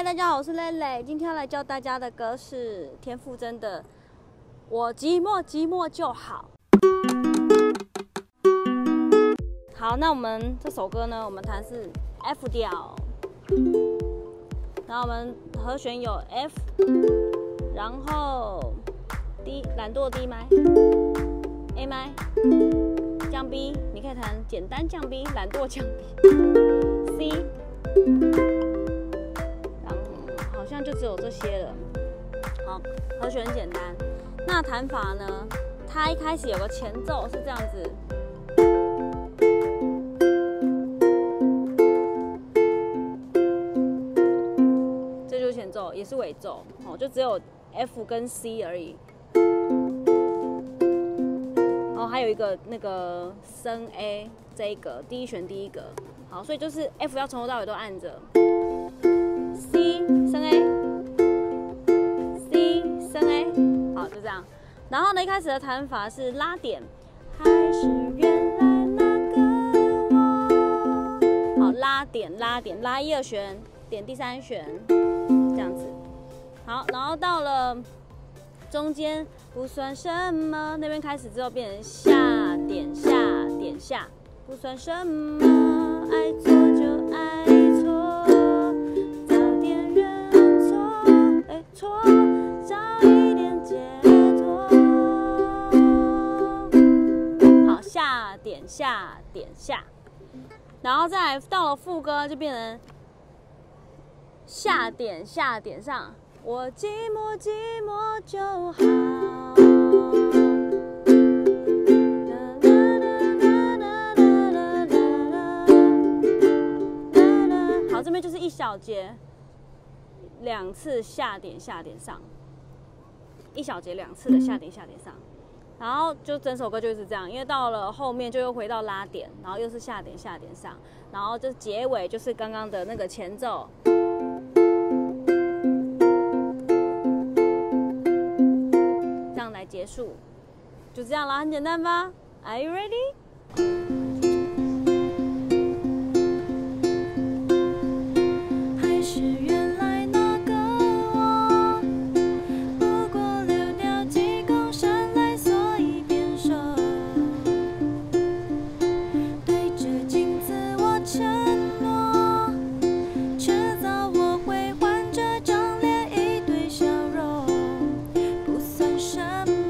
嗨，大家好，我是蕾蕾，今天要来教大家的歌是田馥甄的《我寂寞寂寞就好》。好，那我们这首歌呢，我们弹是 F 调，然后我们和弦有 F， 然后 D 懒惰 D 麦 A 麦降 B， 你可以弹简单降 B， 懒惰降 B C。 就只有这些了。好，和弦很简单。那弹法呢？它一开始有个前奏是这样子，这就是前奏，也是尾奏。哦，就只有 F 跟 C 而已。哦，还有一个那个升 A 这一格，第一弦第一格。好，所以就是 F 要从头到尾都按着 C 升 A。 这样，然后呢，一开始的弹法是拉点，还是原来那个我。好，拉点拉点，拉一二弦，点第三弦，这样子。好，然后到了中间不算什么，那边开始之后变成下点下点下，不算什么，爱错就爱错，早点认错，哎错。 点下点下，然后再来到了副歌就变成下点下点上，我寂寞寂寞就好。好，这边就是一小节，两次下点下点上，一小节两次的下点下点上。 然后就整首歌就是这样，因为到了后面就又回到拉点，然后又是下点下点上，然后就结尾就是刚刚的那个前奏，这样来结束，就这样啦，很简单吧 ？Are you ready? 什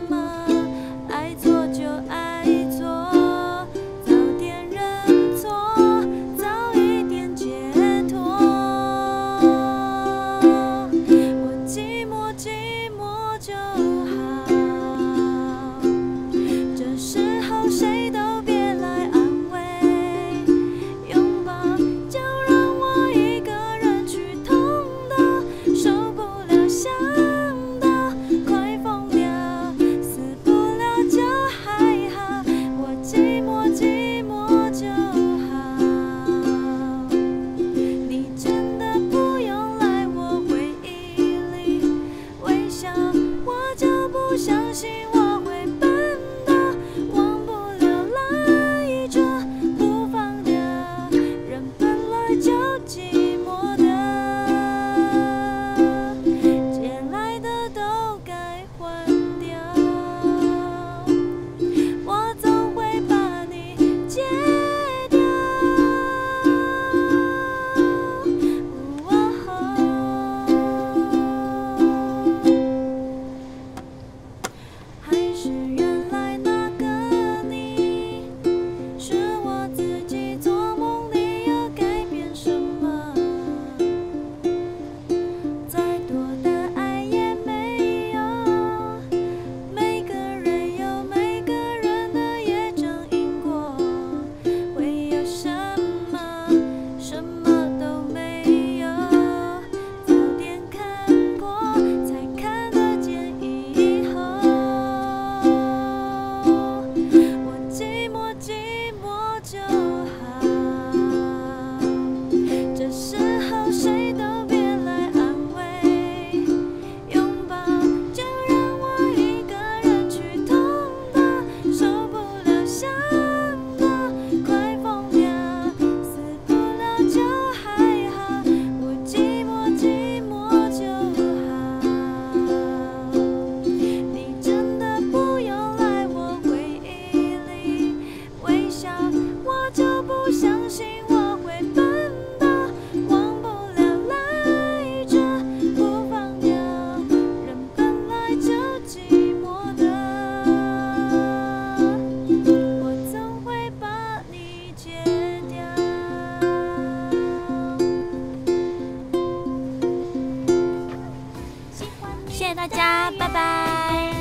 么爱错就爱错，早家，拜拜。